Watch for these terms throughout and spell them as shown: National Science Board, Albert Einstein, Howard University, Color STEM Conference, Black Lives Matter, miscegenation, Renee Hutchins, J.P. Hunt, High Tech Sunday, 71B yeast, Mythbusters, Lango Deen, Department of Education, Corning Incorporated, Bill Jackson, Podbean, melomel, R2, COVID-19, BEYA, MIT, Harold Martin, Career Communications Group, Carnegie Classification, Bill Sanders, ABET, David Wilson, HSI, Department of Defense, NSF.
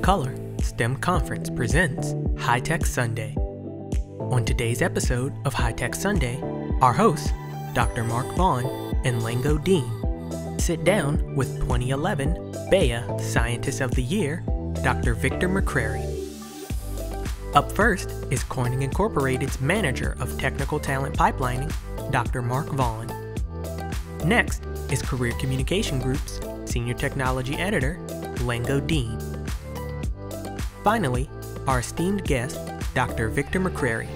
of Color STEM Conference presents High Tech Sunday. On today's episode of High Tech Sunday, our hosts, Dr. Mark Vaughn and Lango Deen, sit down with 2011 BEYA Scientist of the Year, Dr. Victor McCrary. Up first is Corning Incorporated's Manager of Technical Talent Pipelining, Dr. Mark Vaughn. Next is Career Communications Group's Senior Technology Editor, Lango Deen. Finally, our esteemed guest, Dr. Victor McCrary,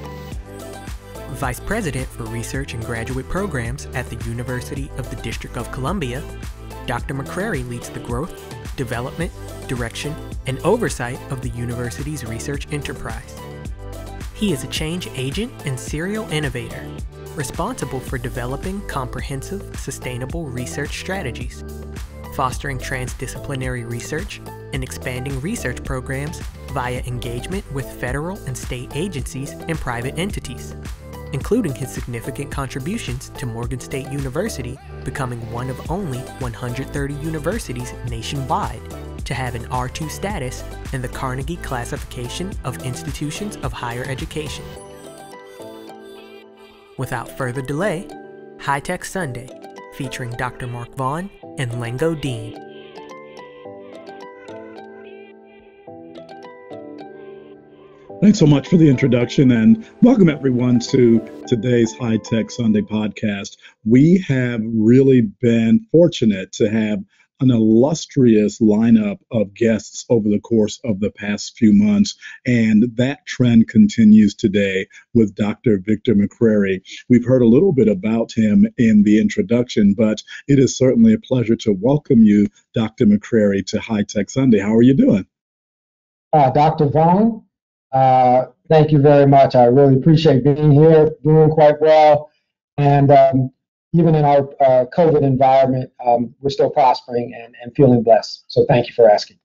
Vice President for Research and Graduate Programs at the University of the District of Columbia. Dr. McCrary leads the growth, development, direction, and oversight of the university's research enterprise. He is a change agent and serial innovator, responsible for developing comprehensive, sustainable research strategies, fostering transdisciplinary research, and expanding research programs via engagement with federal and state agencies and private entities, including his significant contributions to Morgan State University becoming one of only 130 universities nationwide to have an R2 status in the Carnegie Classification of Institutions of Higher Education. Without further delay, High Tech Sunday, featuring Dr. Mark Vaughn and Lango Deen. Thanks so much for the introduction, and welcome everyone to today's High Tech Sunday podcast. We have really been fortunate to have an illustrious lineup of guests over the course of the past few months, and that trend continues today with Dr. Victor McCrary. We've heard a little bit about him in the introduction, but it is certainly a pleasure to welcome you, Dr. McCrary, to High Tech Sunday. How are you doing? Dr. Vaughn, thank you very much. I really appreciate being here, doing quite well, and even in our COVID environment, we're still prospering and feeling blessed. So thank you for asking.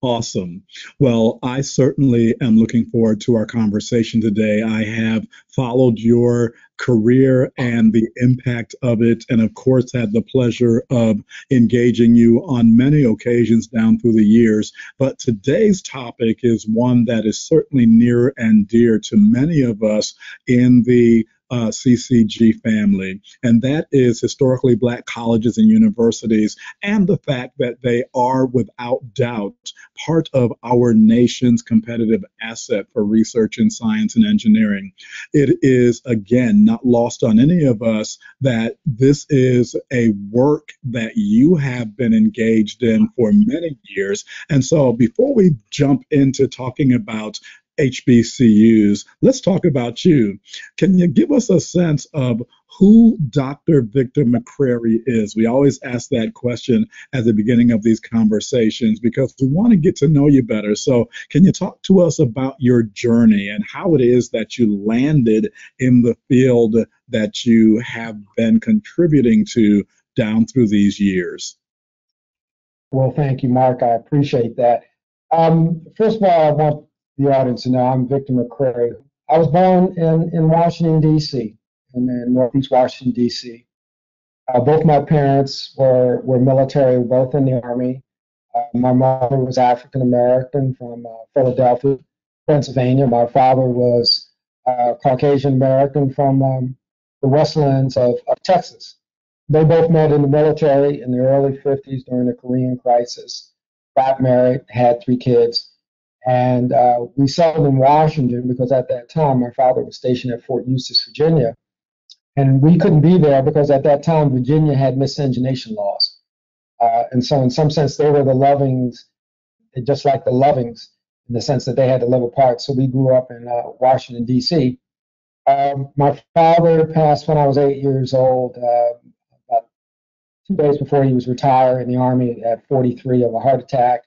Awesome. Well, I certainly am looking forward to our conversation today. I have followed your career and the impact of it, and of course had the pleasure of engaging you on many occasions down through the years. But today's topic is one that is certainly near and dear to many of us in the CCG family, and that is historically black colleges and universities, and the fact that they are without doubt part of our nation's competitive asset for research in science and engineering. It is, again, not lost on any of us that this is a work that you have been engaged in for many years. And so before we jump into talking about HBCUs, let's talk about you. Can you give us a sense of who Dr. Victor McCrary is? We always ask that question at the beginning of these conversations because we want to get to know you better. So can you talk to us about your journey and how it is that you landed in the field that you have been contributing to down through these years? Well, thank you, Mark. I appreciate that. First of all, I want the audience to know I'm Victor McCrary. I was born in Washington, D.C., in Northeast Washington, D.C. Both my parents were military, both in the Army. My mother was African-American from Philadelphia, Pennsylvania. My father was Caucasian-American from the Westlands of Texas. They both met in the military in the early 50s during the Korean crisis, got married, had three kids. And we settled in Washington because at that time my father was stationed at Fort Eustis, Virginia, and we couldn't be there because at that time Virginia had miscegenation laws, and so in some sense they were the Lovings, just like the Lovings, in the sense that they had to live apart. So we grew up in Washington, D.C. My father passed when I was 8 years old, about 2 days before he was retired in the Army at 43 of a heart attack.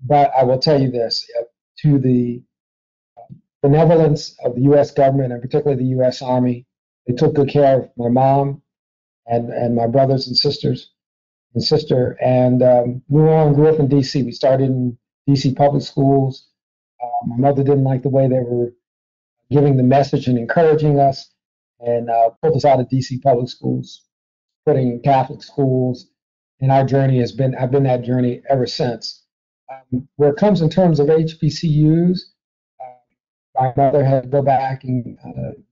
But I will tell you this, to the benevolence of the U.S. government and particularly the U.S. Army, they took good care of my mom and my brothers and sister. And we were on grew up in D.C. We started in D.C. public schools. My mother didn't like the way they were giving the message and encouraging us, and pulled us out of D.C. public schools, putting in Catholic schools. And our journey has been, I've been that journey ever since. Where it comes in terms of HBCUs, my mother had to go back and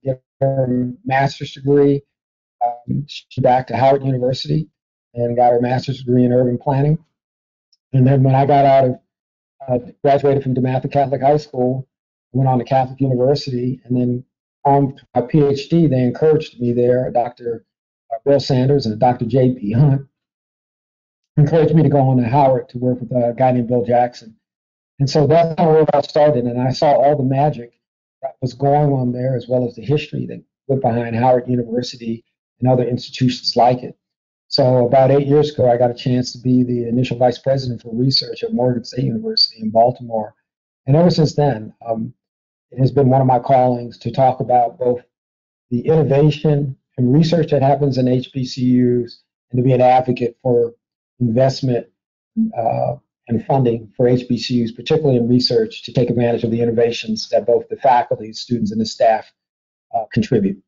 get her master's degree. She went back to Howard University and got her master's degree in urban planning. And then when I got out of, graduated from DeMatha Catholic High School, went on to Catholic University, and then on my PhD, they encouraged me there, Dr. Bill Sanders and Dr. J.P. Hunt, encouraged me to go on to Howard to work with a guy named Bill Jackson. And so that's how I started, and I saw all the magic that was going on there, as well as the history that went behind Howard University and other institutions like it. So about 8 years ago, I got a chance to be the initial vice president for research at Morgan State University in Baltimore. And ever since then, it has been one of my callings to talk about both the innovation and research that happens in HBCUs, and to be an advocate for investment and funding for HBCUs, particularly in research, to take advantage of the innovations that both the faculty, students, and the staff contribute.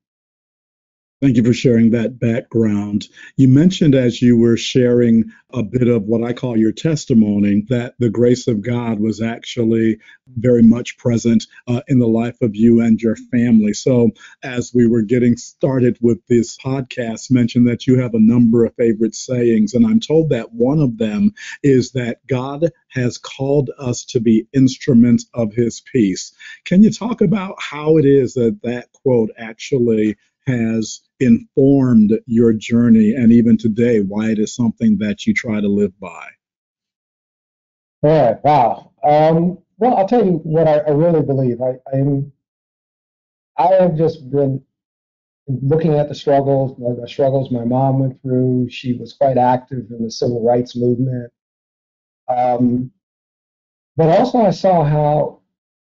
Thank you for sharing that background. You mentioned as you were sharing a bit of what I call your testimony, that the grace of God was actually very much present in the life of you and your family. So as we were getting started with this podcast, mentioned that you have a number of favorite sayings, and I'm told that one of them is that God has called us to be instruments of his peace. Can you talk about how it is that that quote actually has informed your journey, and even today, why it is something that you try to live by? Yeah, wow. Well, I'll tell you what I really believe. I have just been looking at the struggles my mom went through. She was quite active in the civil rights movement. But also I saw how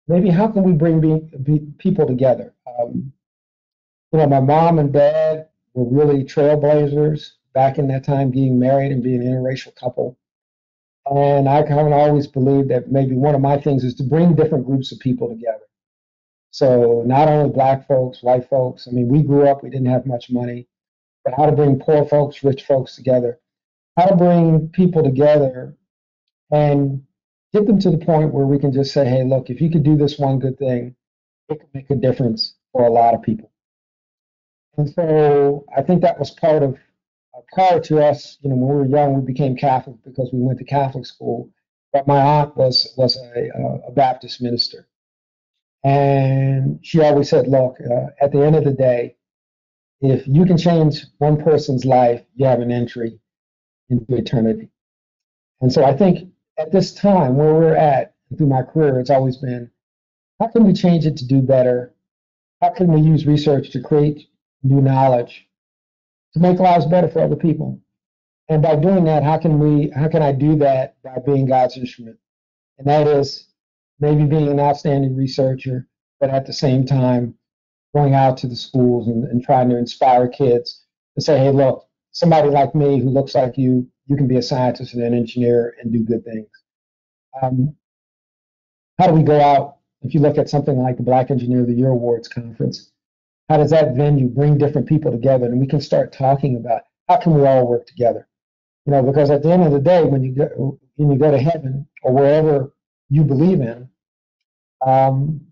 can we bring people together? You know, my mom and dad were really trailblazers back in that time, being married and being an interracial couple. And I kind of always believed that maybe one of my things is to bring different groups of people together. So not only black folks, white folks. I mean, we grew up, we didn't have much money. But how to bring poor folks, rich folks together. How to bring people together and get them to the point where we can just say, hey, look, if you could do this one good thing, it could make a difference for a lot of people. And so I think that was part of, prior to us, you know, when we were young, we became Catholic because we went to Catholic school. But my aunt was a Baptist minister. And she always said, look, at the end of the day, if you can change one person's life, you have an entry into eternity. And so I think at this time, where we're at, through my career, it's always been, how can we change it to do better? How can we use research to create new knowledge to make lives better for other people? And by doing that, how can I do that by being God's instrument? And that is maybe being an outstanding researcher, but at the same time going out to the schools and trying to inspire kids and say, hey, look, somebody like me who looks like you, you can be a scientist and an engineer and do good things. How do we go out? If you look at something like the Black Engineer of the Year Awards Conference, how does that venue bring different people together? And we can start talking about how can we all work together? You know, because at the end of the day, when you go to heaven or wherever you believe in,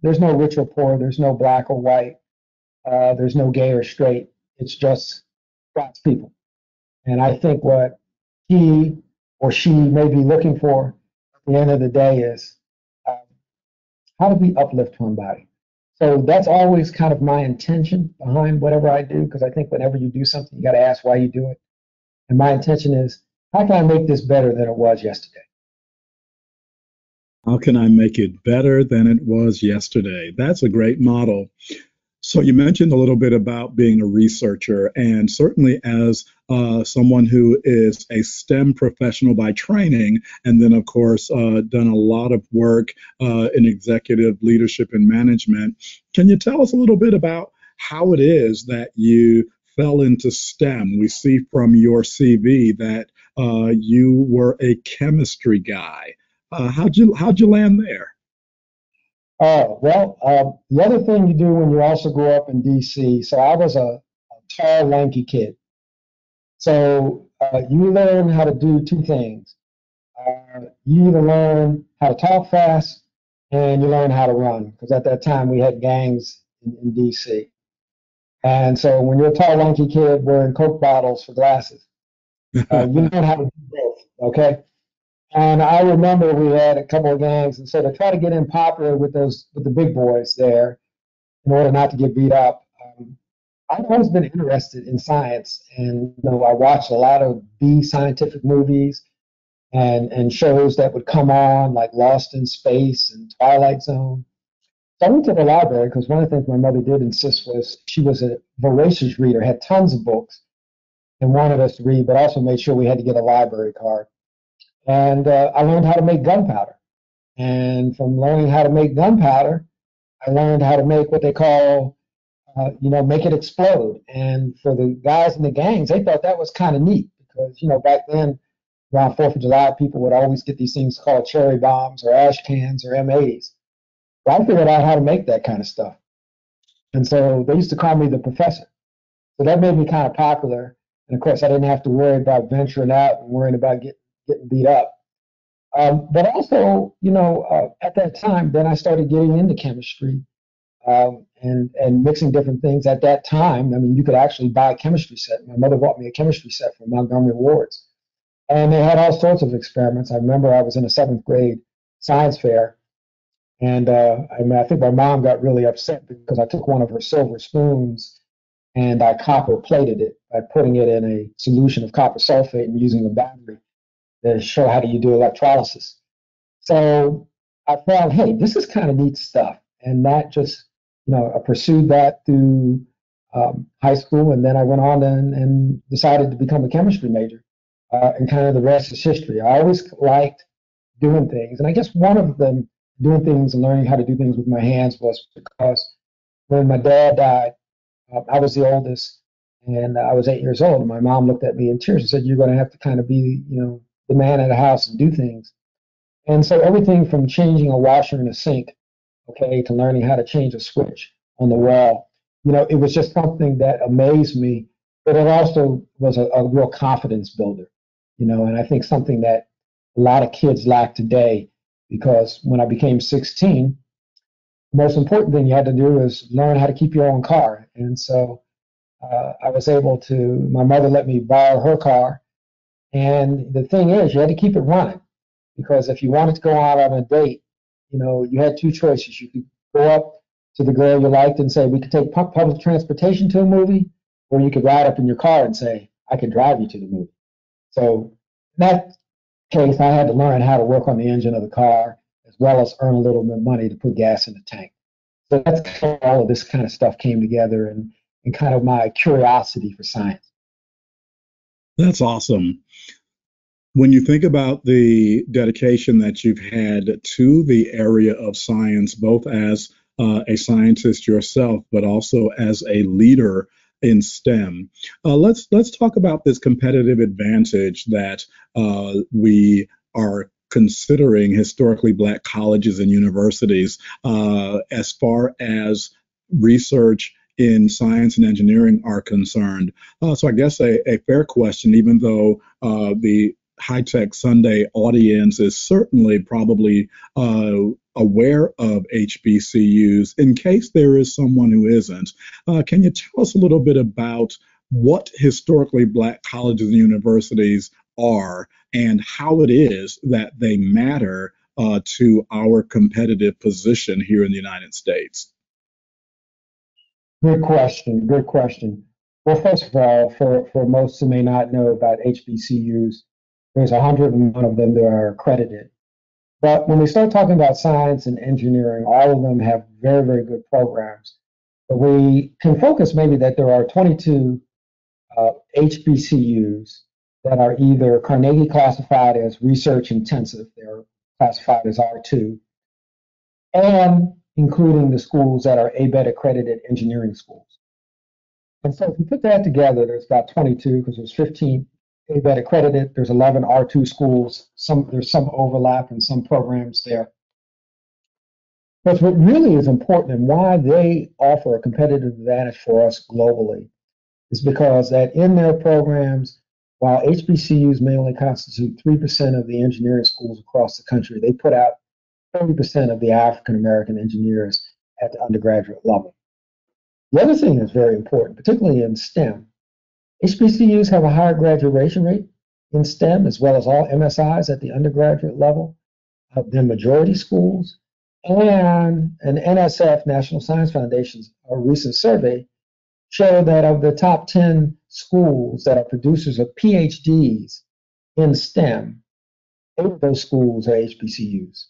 there's no rich or poor, there's no black or white, there's no gay or straight. It's just God's people. And I think what he or she may be looking for at the end of the day is how do we uplift one body? So that's always kind of my intention behind whatever I do, because I think whenever you do something, you got to ask why you do it. And my intention is, how can I make this better than it was yesterday? How can I make it better than it was yesterday? That's a great model. So you mentioned a little bit about being a researcher, and certainly as someone who is a STEM professional by training, and then, of course, done a lot of work in executive leadership and management. Can you tell us a little bit about how it is that you fell into STEM? We see from your CV that you were a chemistry guy. How'd you land there? Well, the other thing you do when you also grow up in D.C., so I was a tall, lanky kid. So you learn how to do two things. you either learn how to talk fast and you learn how to run, because at that time we had gangs in D.C. And so when you're a tall, lanky kid wearing Coke bottles for glasses, you learn how to do both, okay? And I remember we had a couple of gangs, and so to try to get in popular with the big boys there in order not to get beat up, I've always been interested in science, and you know, I watched a lot of B scientific movies and shows that would come on, like Lost in Space and Twilight Zone. So I went to the library because one of the things my mother did insist was she was a voracious reader, had tons of books, and wanted us to read, but also made sure we had to get a library card. And I learned how to make gunpowder. And from learning how to make gunpowder, I learned how to make what they call, make it explode. And for the guys in the gangs, they thought that was kind of neat because, you know, back then, around 4th of July, people would always get these things called cherry bombs or ash cans or MAs. But I figured out how to make that kind of stuff. And so they used to call me the professor. So that made me kind of popular. And, of course, I didn't have to worry about venturing out and worrying about getting beat up. But also, at that time, then I started getting into chemistry and mixing different things. At that time, I mean, you could actually buy a chemistry set. My mother bought me a chemistry set from Montgomery Ward's. And they had all sorts of experiments. I remember I was in a 7th grade science fair. And I think my mom got really upset because I took one of her silver spoons and I copper plated it by putting it in a solution of copper sulfate and using a battery to show how do you do electrolysis. So I found, hey, this is kind of neat stuff. And that just, I pursued that through high school. And then I went on and decided to become a chemistry major. And kind of the rest is history. I always liked doing things. And I guess one of them, doing things and learning how to do things with my hands, was because when my dad died, I was the oldest. And I was 8 years old. And my mom looked at me in tears and said, you're going to have to kind of be, the man of the house and do things. And so everything from changing a washer and a sink, okay, to learning how to change a switch on the wall, it was just something that amazed me. But it also was a real confidence builder. And I think something that a lot of kids lack today, because when I became 16, the most important thing you had to do is learn how to keep your own car. And so I was able to, my mother let me borrow her car. And the thing is, you had to keep it running, because if you wanted to go out on a date, you had two choices. You could go up to the girl you liked and say, we could take public transportation to a movie, or you could ride up in your car and say, I can drive you to the movie. So in that case, I had to learn how to work on the engine of the car, as well as earn a little bit of money to put gas in the tank. So that's how all of this kind of stuff came together, and kind of my curiosity for science. That's awesome. When you think about the dedication that you've had to the area of science, both as a scientist yourself, but also as a leader in STEM. Let's talk about this competitive advantage that we are considering historically Black colleges and universities as far as research in science and engineering are concerned. So I guess a fair question, even though the High Tech Sunday audience is certainly probably aware of HBCUs, in case there is someone who isn't. Can you tell us a little bit about what historically Black colleges and universities are, and how it is that they matter to our competitive position here in the United States? Good question, good question. Well, first of all, for most who may not know about HBCUs, there's 101 of them that are accredited. But when we start talking about science and engineering, all of them have very, very good programs. But we can focus maybe that there are 22 HBCUs that are either Carnegie classified as research intensive, they're classified as R2, and including the schools that are ABET accredited engineering schools. And so if you put that together, there's about 22, because there's 15 ABET accredited, there's 11 R2 schools, there's some overlap in some programs there. But what really is important, and why they offer a competitive advantage for us globally, is because that in their programs, While HBCUs may only constitute 3% of the engineering schools across the country, they put out 30% of the African-American engineers at the undergraduate level. The other thing that's very important, particularly in STEM, HBCUs have a higher graduation rate in STEM, as well as all MSIs at the undergraduate level, than majority schools. And an NSF, National Science Foundation's recent survey showed that of the top 10 schools that are producers of PhDs in STEM, 8 of those schools are HBCUs.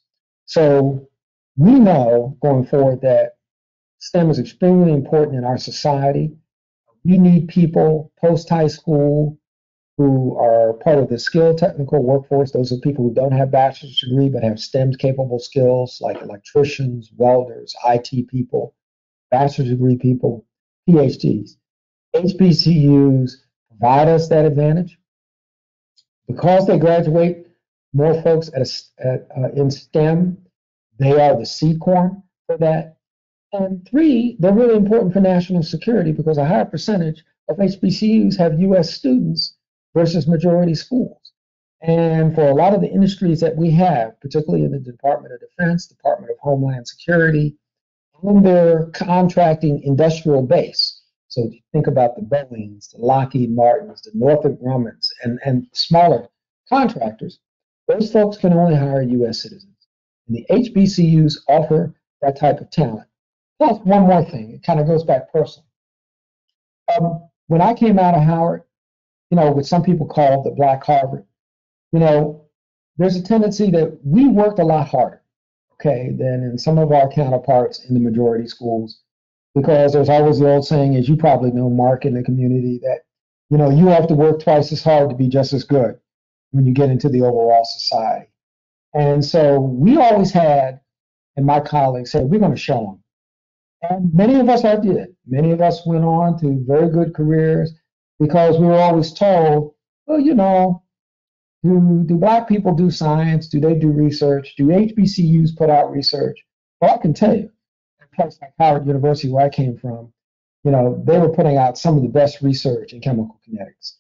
So we know going forward that STEM is extremely important in our society. We need people post-high school who are part of the skilled technical workforce. Those are people who don't have bachelor's degree but have STEM-capable skills like electricians, welders, IT people, bachelor's degree people, PhDs. HBCUs provide us that advantage. Because they graduate more folks in STEM, they are the seed corn for that. And 3, they're really important for national security because a higher percentage of HBCUs have U.S. students versus majority schools. And for a lot of the industries that we have, particularly in the Department of Defense, Department of Homeland Security, and their contracting industrial base, so if you think about the Boeings, the Lockheed Martins, the Northrop Grummans, and smaller contractors, those folks can only hire U.S. citizens. And the HBCUs offer that type of talent. Plus, one more thing, it kind of goes back personally. When I came out of Howard, what some people call the Black Harvard, there's a tendency that we worked a lot harder, than in some of our counterparts in the majority schools, because there's always the old saying, as you probably know, Mark, in the community, that, you have to work twice as hard to be just as good when you get into the overall society. And so we always had, and my colleagues said, we're going to show them. And many of us did. Many of us went on to very good careers, because we were always told, well, do black people do science? Do they do research? Do HBCUs put out research? Well, I can tell you, a place like Howard University, where I came from, they were putting out some of the best research in chemical kinetics.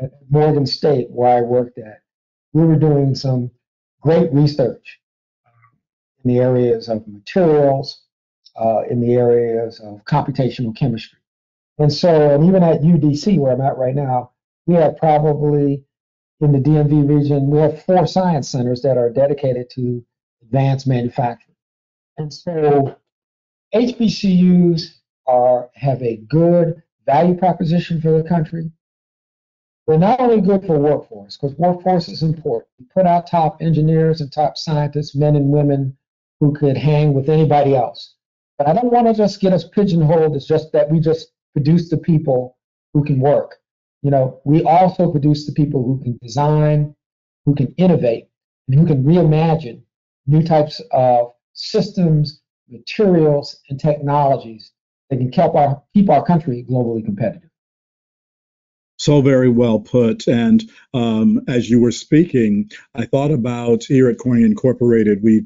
At Morgan State, where I worked at, we were doing some great research in the areas of materials, in the areas of computational chemistry. And so, and even at UDC, where I'm at right now, we have probably, in the DMV region, we have 4 science centers that are dedicated to advanced manufacturing. And so HBCUs have a good value proposition for the country. They're not only good for workforce, because workforce is important. We put out top engineers and top scientists, men and women, who could hang with anybody else. But I don't want to just get us pigeonholed as just that we just produce the people who can work. We also produce the people who can design, who can innovate, and who can reimagine new types of systems, materials, and technologies that can keep our country globally competitive. So very well put. And as you were speaking, I thought about here at Corning Incorporated, we've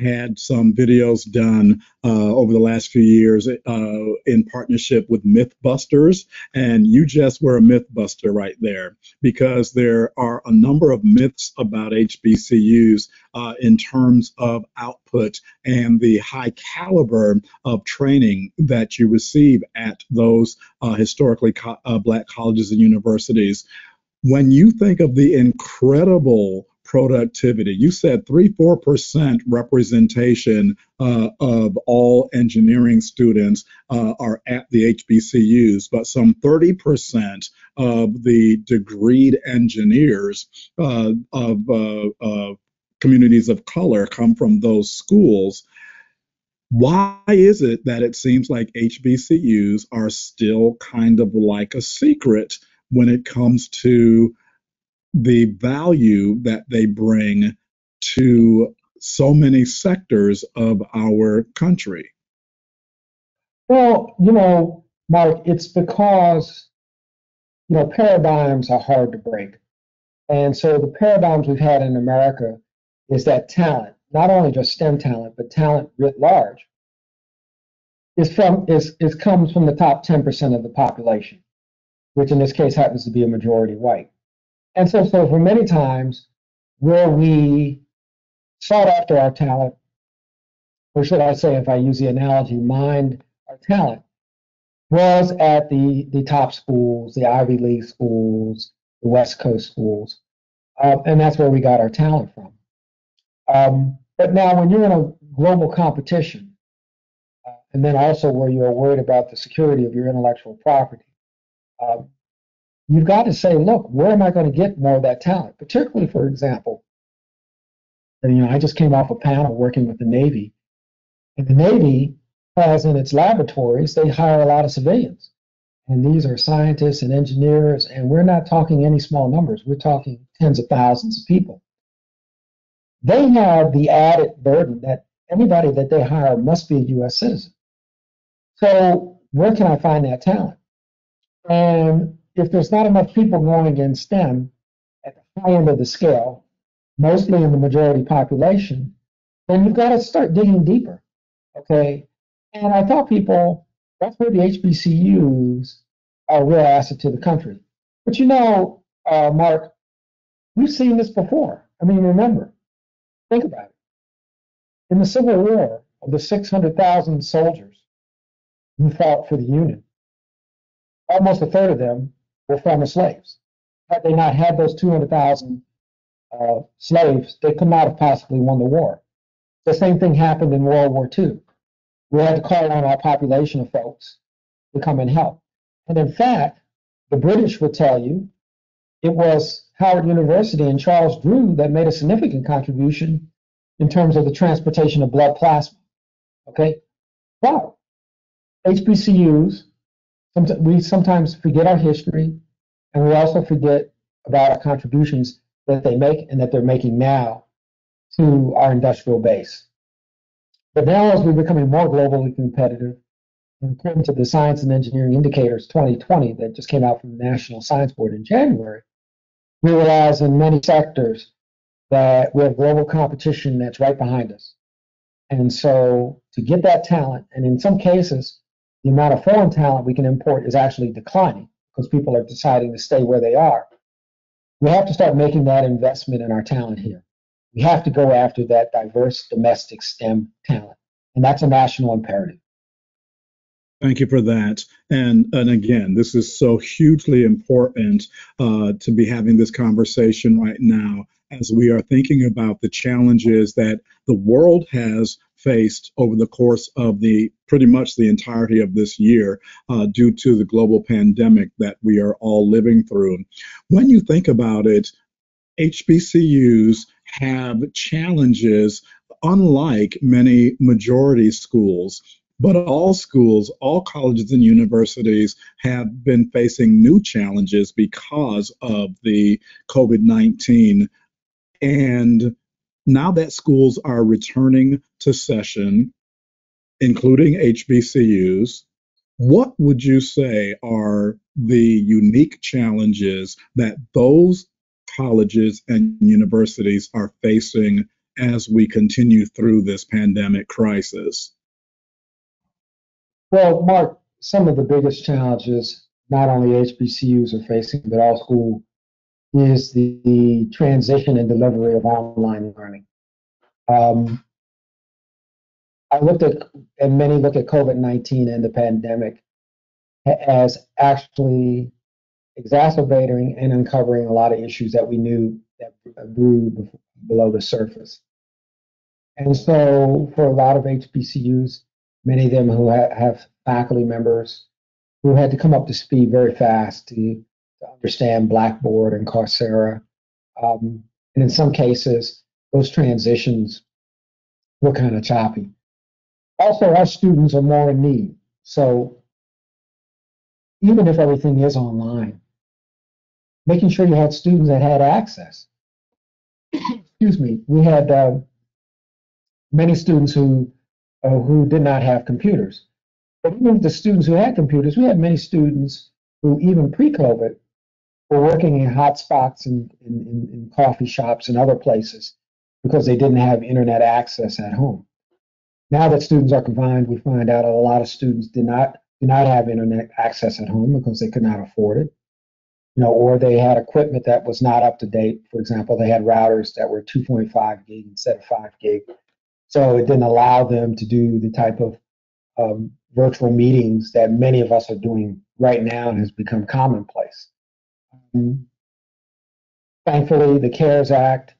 had some videos done over the last few years in partnership with Mythbusters, and you just were a Mythbuster right there, because there are a number of myths about HBCUs in terms of output and the high caliber of training that you receive at those historically black colleges and universities. When you think of the incredible productivity, you said 3-4% representation of all engineering students are at the HBCUs, but some 30% of the degreed engineers of communities of color come from those schools. Why is it that it seems like HBCUs are still kind of like a secret when it comes to the value that they bring to so many sectors of our country? Well, Mark, it's because, paradigms are hard to break. And so the paradigms we've had in America is that talent, not only just STEM talent, but talent writ large, comes from the top 10% of the population, which in this case happens to be a majority white. And so there were many times where we sought after our talent, or should I say, if I use the analogy, mined our talent, was at the top schools, the Ivy League schools, the West Coast schools, and that's where we got our talent from. But now when you're in a global competition, and then also where you're worried about the security of your intellectual property, you've got to say, look, where am I going to get more of that talent? Particularly, for example, and, you know, I just came off a panel working with the Navy, and the Navy has in its laboratories, they hire a lot of civilians, and these are scientists and engineers, and we're not talking any small numbers. We're talking tens of thousands of people. They have the added burden that anybody that they hire must be a U.S. citizen. So where can I find that talent? And if there's not enough people going in STEM at the high end of the scale, mostly in the majority population, then you've got to start digging deeper, okay? And I tell people, that's where the HBCUs are a real asset to the country. But you know, Mark, we've seen this before. I mean, remember, think about it. In the Civil War, of the 600,000 soldiers who fought for the Union, almost a third of them were former slaves. Had they not had those 200,000 slaves, they could not have possibly won the war. The same thing happened in World War II. We had to call on our population of folks to come and help. And in fact, the British would tell you it was Howard University and Charles Drew that made a significant contribution in terms of the transportation of blood plasma. Okay? Wow. HBCUs, we sometimes forget our history, and we also forget about our contributions that they make and that they're making now to our industrial base. But now, as we're becoming more globally competitive, according to the Science and Engineering Indicators 2020 that just came out from the National Science Board in January, we realize in many sectors that we have global competition that's right behind us. And so to get that talent, and in some cases, the amount of foreign talent we can import is actually declining because people are deciding to stay where they are. We have to start making that investment in our talent here. We have to go after that diverse domestic STEM talent, and that's a national imperative. Thank you for that. And again, this is so hugely important to be having this conversation right now as we are thinking about the challenges that the world has faced over the course of the pretty much the entirety of this year due to the global pandemic that we are all living through. When you think about it, HBCUs have challenges unlike many majority schools. But all schools, all colleges and universities have been facing new challenges because of the COVID-19. And now that schools are returning to session, including HBCUs, what would you say are the unique challenges that those colleges and universities are facing as we continue through this pandemic crisis? Well, Mark, some of the biggest challenges not only HBCUs are facing, but all schools, is the transition and delivery of online learning. I looked at, and many look at COVID-19 and the pandemic as actually exacerbating and uncovering a lot of issues that we knew that brewed below the surface. And so for a lot of HBCUs, many of them who have faculty members who had to come up to speed very fast to understand Blackboard and Coursera. And in some cases, those transitions were kind of choppy. Also, our students are more in need. So even if everything is online, making sure you had students that had access. Excuse me, we had many students who did not have computers. But even the students who had computers, we had many students who, even pre-COVID, were working in hot spots in coffee shops and other places because they didn't have internet access at home. Now that students are confined, we find out a lot of students did not have internet access at home because they could not afford it. you know, or they had equipment that was not up to date. For example, they had routers that were 2.5 gig instead of 5 gig. So it didn't allow them to do the type of virtual meetings that many of us are doing right now and has become commonplace. Thankfully, the CARES Act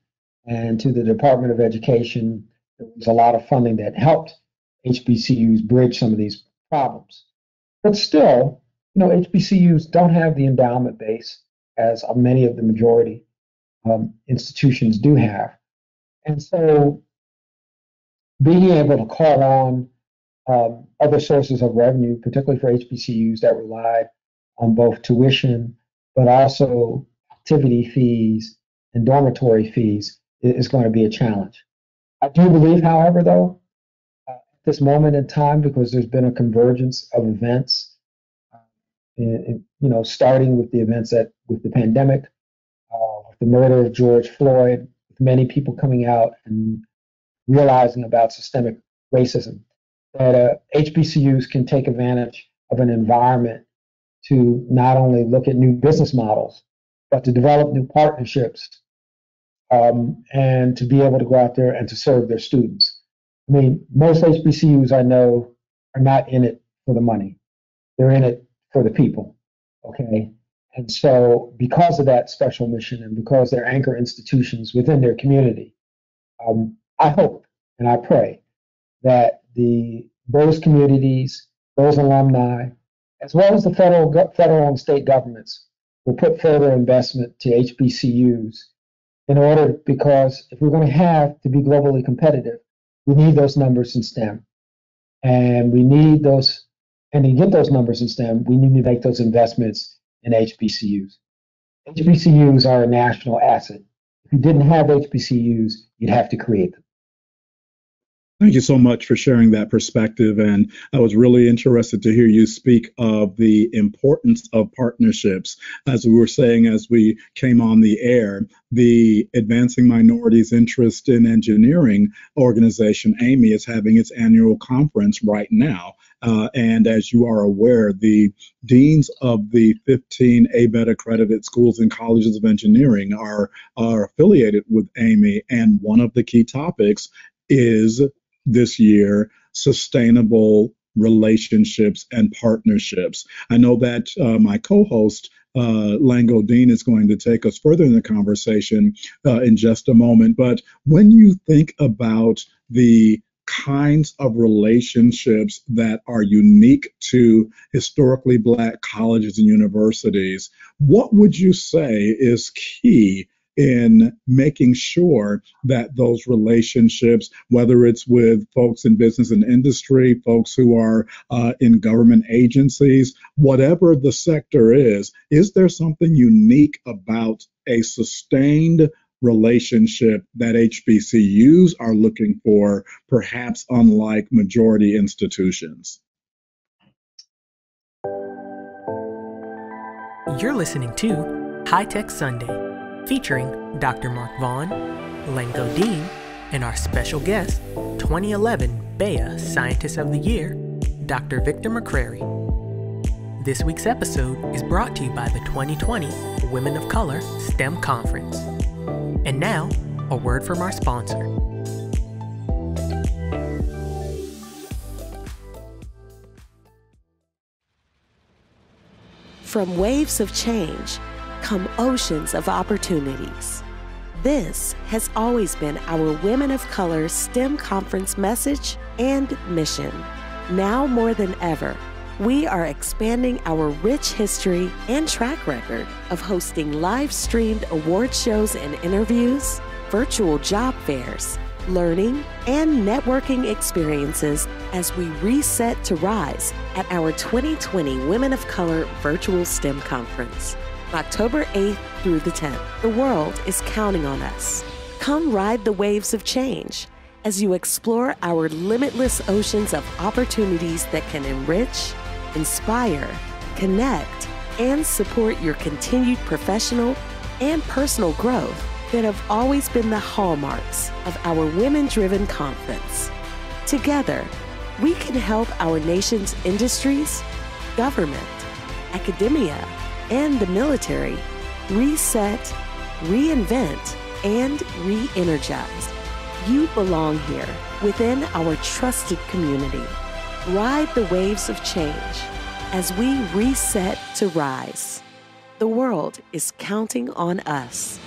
and to the Department of Education, there was a lot of funding that helped HBCUs bridge some of these problems. But still, you know, HBCUs don't have the endowment base as many of the majority institutions do have. And so being able to call on other sources of revenue, particularly for HBCUs that relied on both tuition, but also activity fees and dormitory fees, is going to be a challenge. I do believe, however, though, at this moment in time, because there's been a convergence of events, you know, starting with the events that with the pandemic, with the murder of George Floyd, with many people coming out and realizing about systemic racism, that HBCUs can take advantage of an environment to not only look at new business models, but to develop new partnerships and to be able to go out there and to serve their students. I mean, most HBCUs I know are not in it for the money. They're in it for the people, okay? And so because of that special mission and because they're anchor institutions within their community, I hope and I pray that those communities, those alumni, as well as the federal and state governments will put further investment to HBCUs in order, because if we're going to have to be globally competitive, we need those numbers in STEM. And we need those, and to get those numbers in STEM, we need to make those investments in HBCUs. HBCUs are a national asset. If you didn't have HBCUs, you'd have to create them. Thank you so much for sharing that perspective, and I was really interested to hear you speak of the importance of partnerships. As we were saying as we came on the air, the Advancing Minorities Interest in Engineering organization, AMI, is having its annual conference right now. And as you are aware, the deans of the 15 ABET accredited schools and colleges of engineering are affiliated with AMI, and one of the key topics is this year sustainable relationships and partnerships. I know that my co-host Lango Deen is going to take us further in the conversation in just a moment, but when you think about the kinds of relationships that are unique to historically Black colleges and universities, what would you say is key in making sure that those relationships, whether it's with folks in business and industry, folks who are in government agencies, whatever the sector is there something unique about a sustained relationship that HBCUs are looking for, perhaps unlike majority institutions? You're listening to High Tech Sunday, featuring Dr. Mark Vaughn, Lango Deen, and our special guest, 2011 BEYA Scientist of the Year, Dr. Victor McCrary. This week's episode is brought to you by the 2020 Women of Color STEM Conference. And now, a word from our sponsor. From waves of change come oceans of opportunities. This has always been our Women of Color STEM Conference message and mission. Now more than ever, we are expanding our rich history and track record of hosting live-streamed award shows and interviews, virtual job fairs, learning and networking experiences as we reset to rise at our 2020 Women of Color Virtual STEM Conference. October 8th through the 10th, the world is counting on us. Come ride the waves of change as you explore our limitless oceans of opportunities that can enrich, inspire, connect, and support your continued professional and personal growth that have always been the hallmarks of our women-driven conference. Together, we can help our nation's industries, government, academia, and the military reset, reinvent, and re-energize. You belong here within our trusted community. Ride the waves of change as we reset to rise. The world is counting on us.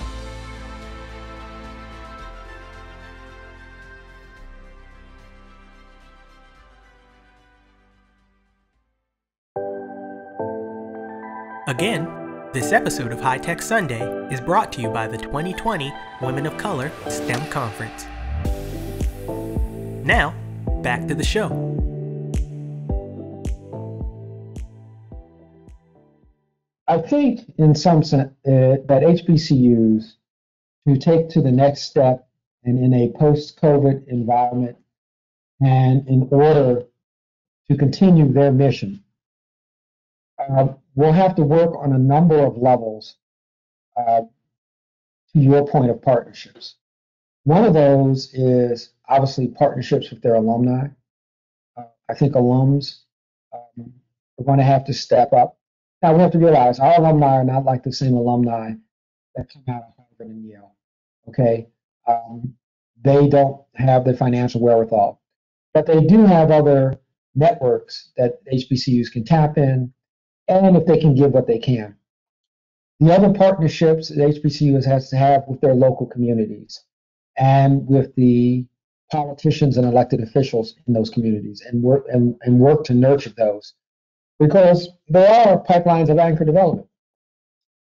Again, this episode of High Tech Sunday is brought to you by the 2020 Women of Color STEM Conference. Now, back to the show. I think, in some sense, that HBCUs, to take to the next step and in a post-COVID environment, and in order to continue their mission, we'll have to work on a number of levels, to your point of partnerships. One of those is obviously partnerships with their alumni. I think alums are going to have to step up. Now, we have to realize our alumni are not like the same alumni that come out of Harvard and Yale, okay? They don't have the financial wherewithal, but they do have other networks that HBCUs can tap in, and if they can give what they can. The other partnerships that HBCU has to have with their local communities and with the politicians and elected officials in those communities, and work to nurture those, because there are pipelines of anchor development.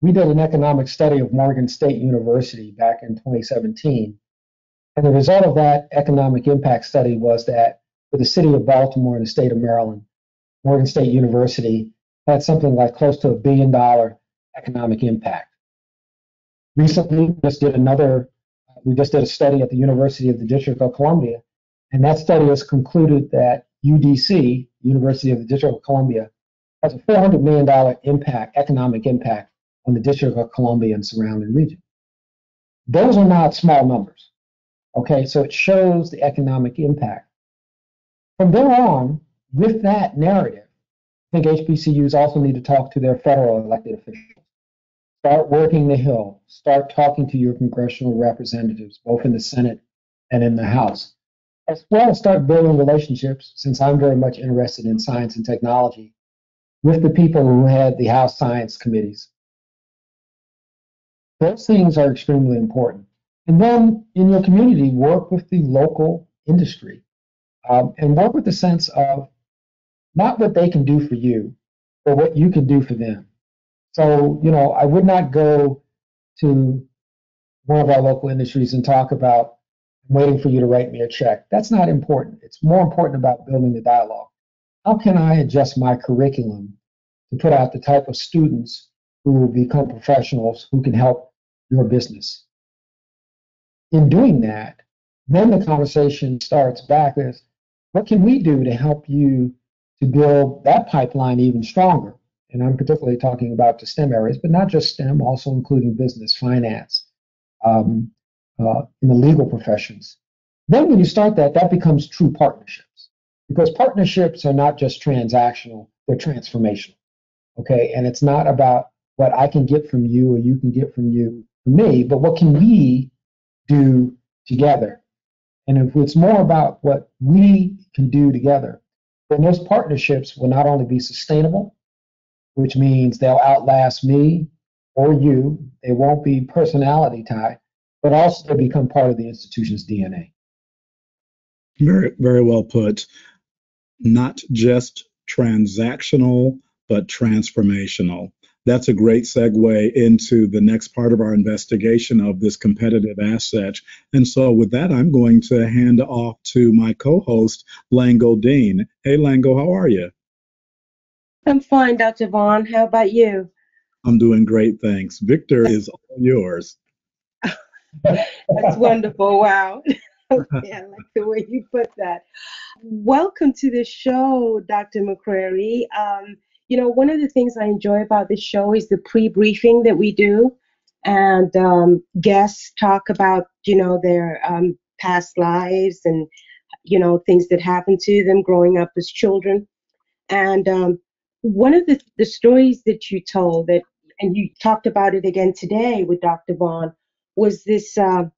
We did an economic study of Morgan State University back in 2017, and the result of that economic impact study was that for the city of Baltimore and the state of Maryland, Morgan State University had something like close to $1 billion economic impact. Recently, we just did a study at the University of the District of Columbia, and that study has concluded that UDC, University of the District of Columbia, has a $400 million economic impact on the District of Columbia and surrounding region. Those are not small numbers, okay? So it shows the economic impact. From there on, with that narrative, I think HBCUs also need to talk to their federal elected officials. Start working the Hill. Start talking to your congressional representatives, both in the Senate and in the House. As well as start building relationships, since I'm very much interested in science and technology, with the people who had the House Science Committees. Those things are extremely important. And then, in your community, work with the local industry, and work with the sense of not what they can do for you, but what you can do for them. So, you know, I would not go to one of our local industries and talk about waiting for you to write me a check. That's not important. It's more important about building the dialogue. How can I adjust my curriculum to put out the type of students who will become professionals who can help your business? In doing that, then the conversation starts back with, what can we do to help you to build that pipeline even stronger? And I'm particularly talking about the STEM areas, but not just STEM, also including business, finance, in the legal professions. Then when you start that, that becomes true partnerships, because partnerships are not just transactional, they're transformational, okay? And it's not about what I can get from you or you can get from you for me, but what can we do together? And if it's more about what we can do together, then those partnerships will not only be sustainable, which means they'll outlast me or you, they won't be personality tied, but also they'll become part of the institution's DNA. Very, very well put. Not just transactional, but transformational. That's a great segue into the next part of our investigation of this competitive asset. And so with that, I'm going to hand off to my co-host, Lango Deen. Hey, Lango, how are you? I'm fine, Dr. Vaughn. How about you? I'm doing great, thanks. Victor is all yours. That's wonderful. Wow. Okay, I like the way you put that. Welcome to the show, Dr. McCrary. You know, one of the things I enjoy about this show is the pre-briefing that we do, and guests talk about, you know, their past lives and, you know, things that happened to them growing up as children. And one of the stories that you told that and you talked about it again today with Dr. Vaughn, was this I'm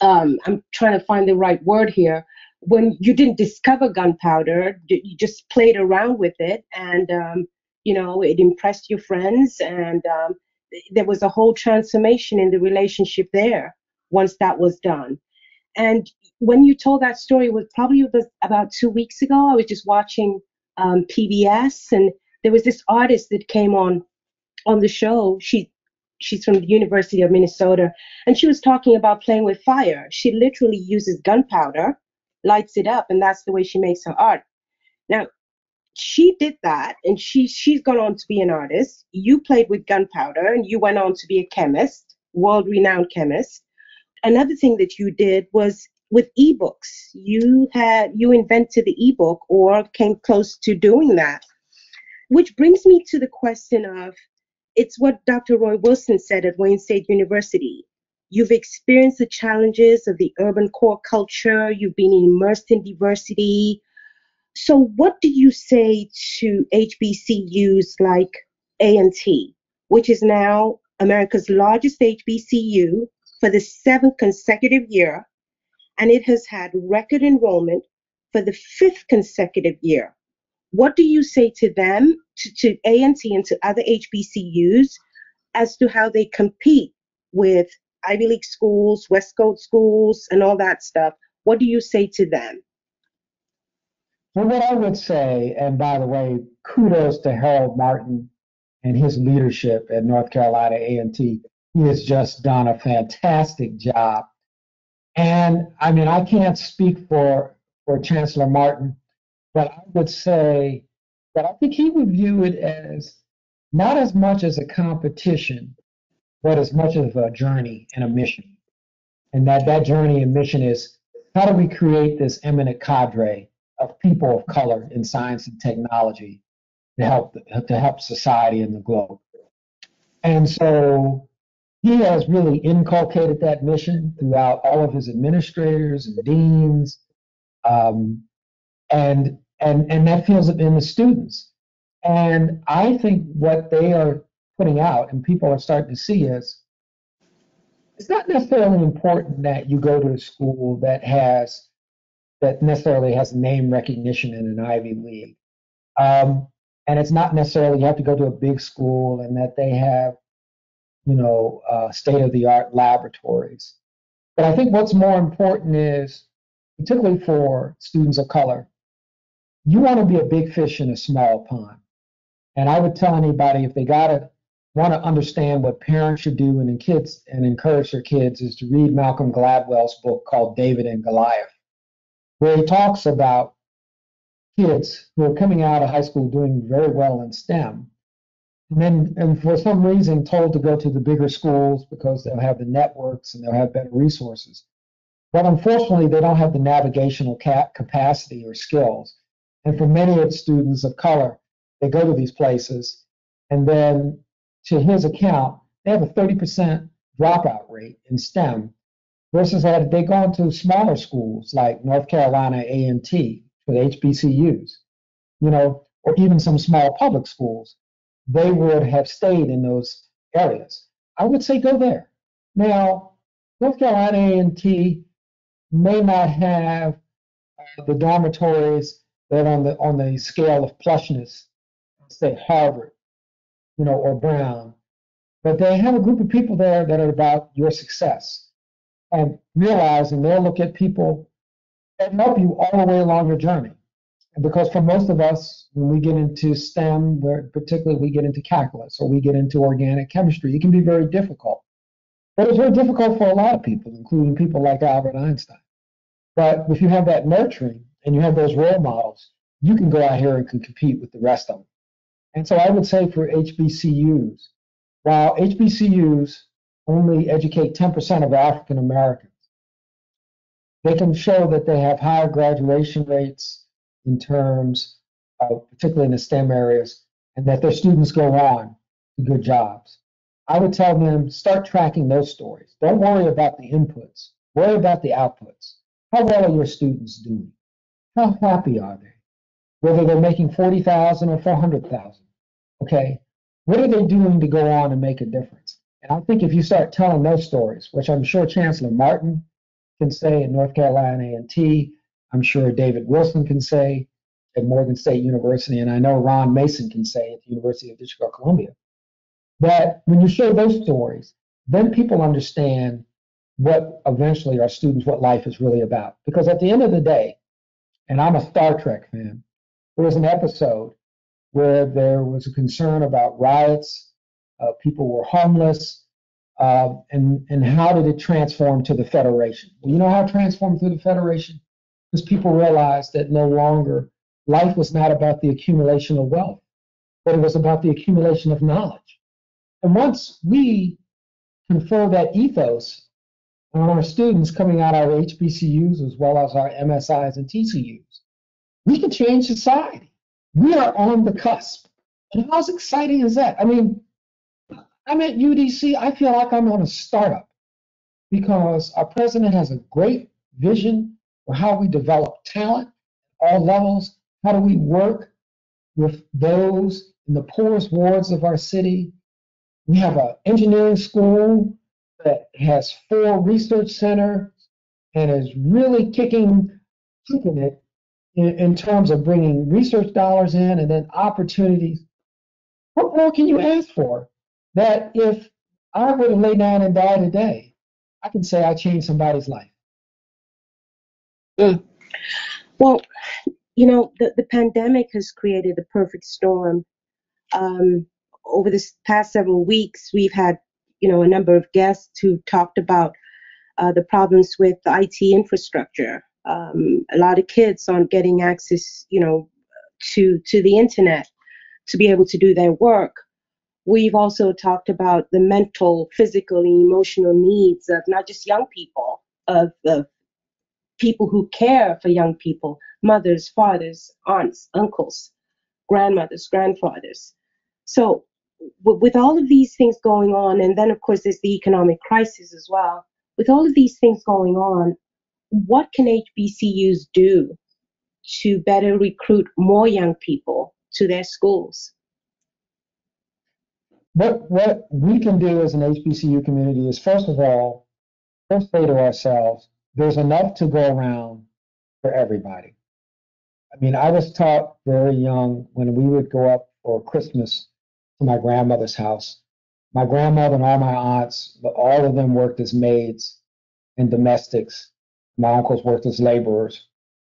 trying to find the right word here, when you didn't discover gunpowder, you just played around with it, and you know, it impressed your friends, and there was a whole transformation in the relationship there once that was done. And when you told that story, it was probably about 2 weeks ago. I was just watching PBS, and there was this artist that came on the show. She's from the University of Minnesota, and she was talking about playing with fire. She literally uses gunpowder, lights it up, and that's the way she makes her art. Now, she did that, and she's gone on to be an artist. You played with gunpowder, and you went on to be a chemist, world-renowned chemist. Another thing that you did was with ebooks. You invented the ebook, or came close to doing that, which brings me to the question of, it's what Dr. Roy Wilson said at Wayne State University. You've experienced the challenges of the urban core culture. You've been immersed in diversity. So what do you say to HBCUs like A&T, which is now America's largest HBCU for the 7th consecutive year, and it has had record enrollment for the 5th consecutive year? What do you say to them, to A&T and to other HBCUs, as to how they compete with Ivy League schools, Westcoast schools, and all that stuff? What do you say to them? Well, what I would say, and by the way, kudos to Harold Martin and his leadership at North Carolina A&T. He has just done a fantastic job. And I mean, I can't speak for Chancellor Martin, but I would say that I think he would view it as not as much as a competition, but as much of a journey and a mission. And that journey and mission is, how do we create this eminent cadre of people of color in science and technology to help society and the globe? And so he has really inculcated that mission throughout all of his administrators and deans, and that feels it in the students. And I think what they are putting out, and people are starting to see, is it's not necessarily important that you go to a school that necessarily has name recognition in an Ivy League. And it's not necessarily you have to go to a big school and that they have, state-of-the-art laboratories. But I think what's more important is, particularly for students of color, you want to be a big fish in a small pond. And I would tell anybody, if they want to understand what parents should do and encourage their kids, is to read Malcolm Gladwell's book called David and Goliath, where he talks about kids who are coming out of high school doing very well in STEM, and for some reason told to go to the bigger schools because they'll have the networks and they'll have better resources. But unfortunately, they don't have the navigational capacity or skills. And for many of the students of color, they go to these places, and then, to his account, they have a 30% dropout rate in STEM, versus had they gone to smaller schools like North Carolina A&T with HBCUs, or even some small public schools, they would have stayed in those areas. I would say go there. Now, North Carolina A&T may not have the dormitories that on the scale of plushness, say Harvard, or Brown, but they have a group of people there that are about your success, and realizing they'll look at people that help you all the way along your journey. And because for most of us, when we get into STEM, particularly we get into calculus or we get into organic chemistry, it can be very difficult. But it's very difficult for a lot of people, including people like Albert Einstein. But if you have that nurturing and you have those role models, you can go out here and can compete with the rest of them. And so I would say for HBCUs, while HBCUs only educate 10% of African Americans, they can show that they have higher graduation rates in terms of, particularly in the STEM areas, and that their students go on to good jobs. I would tell them, start tracking those stories. Don't worry about the inputs. Worry about the outputs. How well are your students doing? How happy are they? whether they're making $40,000 or $400,000. Okay, what are they doing to go on and make a difference? And I think if you start telling those stories, which I'm sure Chancellor Martin can say at North Carolina A&T, I'm sure David Wilson can say at Morgan State University, and I know Ron Mason can say at the University of the District of Columbia. But when you show those stories, then people understand what eventually our students, what life is really about. Because at the end of the day, and I'm a Star Trek fan, there was an episode where there was a concern about riots, people were homeless, and how did it transform to the Federation? Well, you know how it transformed through the Federation? Because people realized that no longer, life was not about the accumulation of wealth, but it was about the accumulation of knowledge. And once we confer that ethos on our students coming out of our HBCUs as well as our MSIs and TCUs, we can change society. We are on the cusp. And how exciting is that? I mean, I'm at UDC. I feel like I'm on a startup because our president has a great vision for how we develop talent at all levels. How do we work with those in the poorest wards of our city? We have an engineering school that has 4 research centers and is really kicking it in terms of bringing research dollars in and then opportunities. What more can you ask for? That if I were to lay down and die today, I can say I changed somebody's life. Mm. Well, you know, the pandemic has created the perfect storm. Over this past several weeks, we've had, you know, a number of guests who talked about the problems with IT infrastructure. A lot of kids aren't getting access, you know, to the internet to be able to do their work. We've also talked about the mental, physical, and emotional needs of not just young people, of people who care for young people, mothers, fathers, aunts, uncles, grandmothers, grandfathers. So with all of these things going on, and then, of course, there's the economic crisis as well. With all of these things going on, what can HBCUs do to better recruit more young people to their schools? What we can do as an HBCU community is, first of all, first say to ourselves, there's enough to go around for everybody. I mean, I was taught very young when we would go up for Christmas to my grandmother's house. My grandmother and all my aunts, all of them worked as maids and domestics. My uncles worked as laborers,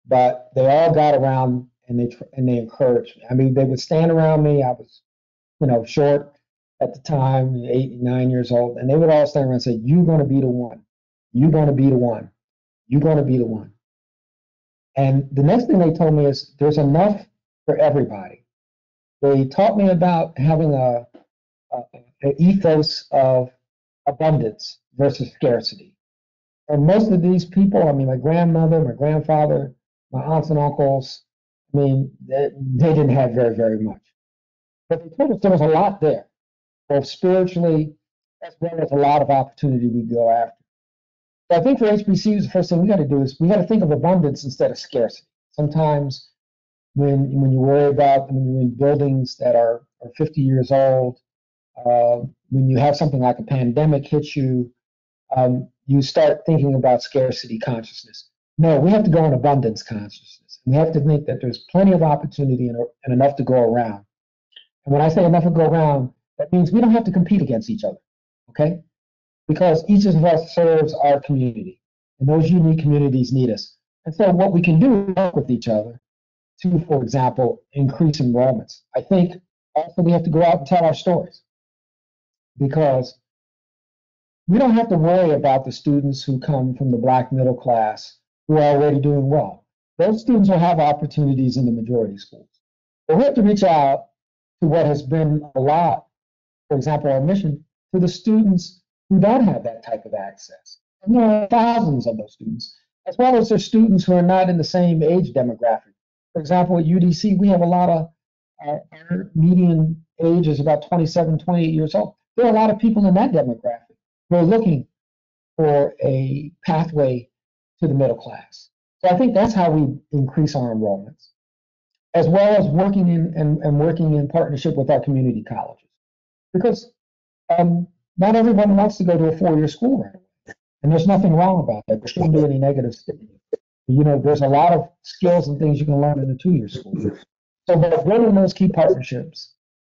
but they all got around and they encouraged me. I mean, they would stand around me. I was, you know, short at the time, 8, 9 years old, and they would all stand around and say, "You're going to be the one. You're going to be the one. You're going to be the one." And the next thing they told me is, "There's enough for everybody." They taught me about having an ethos of abundance versus scarcity. And most of these people, I mean, my grandmother, my grandfather, my aunts and uncles, I mean, they didn't have very, very much. But they told us there was a lot there, both spiritually as well as a lot of opportunity we go after. So I think for HBCUs, the first thing we got to do is we got to think of abundance instead of scarcity. Sometimes when you worry about, when you're in buildings that are 50 years old, when you have something like a pandemic hit you, you start thinking about scarcity consciousness. No, we have to go in abundance consciousness. We have to think that there's plenty of opportunity and enough to go around. And when I say enough to go around, that means we don't have to compete against each other, okay? Because each of us serves our community, and those unique communities need us. And so what we can do is work with each other to, for example, increase enrollments. I think also we have to go out and tell our stories, because we don't have to worry about the students who come from the black middle class who are already doing well. Those students will have opportunities in the majority schools. But we have to reach out to what has been a lot, for example, our mission, to the students who don't have that type of access. And there are thousands of those students, as well as there's students who are not in the same age demographic. For example, at UDC, we have a lot of, our median age is about 27, 28 years old. There are a lot of people in that demographic. We're looking for a pathway to the middle class. So I think that's how we increase our enrollments. as well as working in and working in partnership with our community colleges. Because not everyone wants to go to a four-year school right away. And there's nothing wrong about that. There shouldn't be any negative statement. You know, there's a lot of skills and things you can learn in a two-year school. So by building those key partnerships,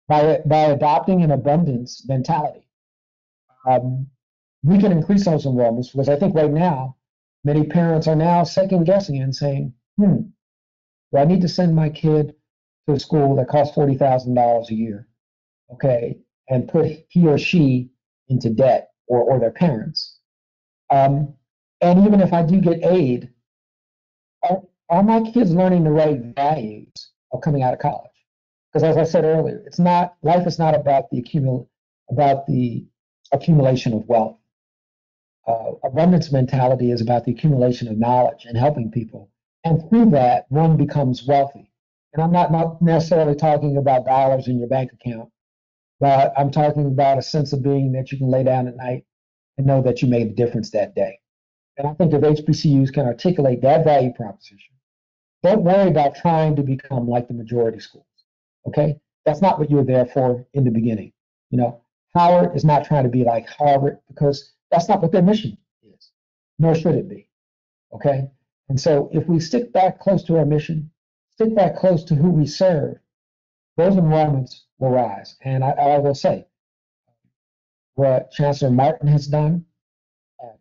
by adopting an abundance mentality, we can increase those enrollments, because I think right now, many parents are now second-guessing and saying, do I need to send my kid to a school that costs $40,000 a year, okay, and put he or she into debt, or their parents? And even if I do get aid, are my kids learning the right values of coming out of college? Because as I said earlier, it's not, life is not about the accumulation of wealth. Abundance mentality is about the accumulation of knowledge and helping people. And through that, one becomes wealthy. And I'm not necessarily talking about dollars in your bank account, but I'm talking about a sense of being that you can lay down at night and know that you made a difference that day. And I think if HBCUs can articulate that value proposition, don't worry about trying to become like the majority schools, okay? That's not what you were there for in the beginning. You know, Howard is not trying to be like Harvard, because that's not what their mission is, nor should it be, okay? And so if we stick back close to our mission, stick back close to who we serve, those enrollments will rise. And I will say, what Chancellor Martin has done at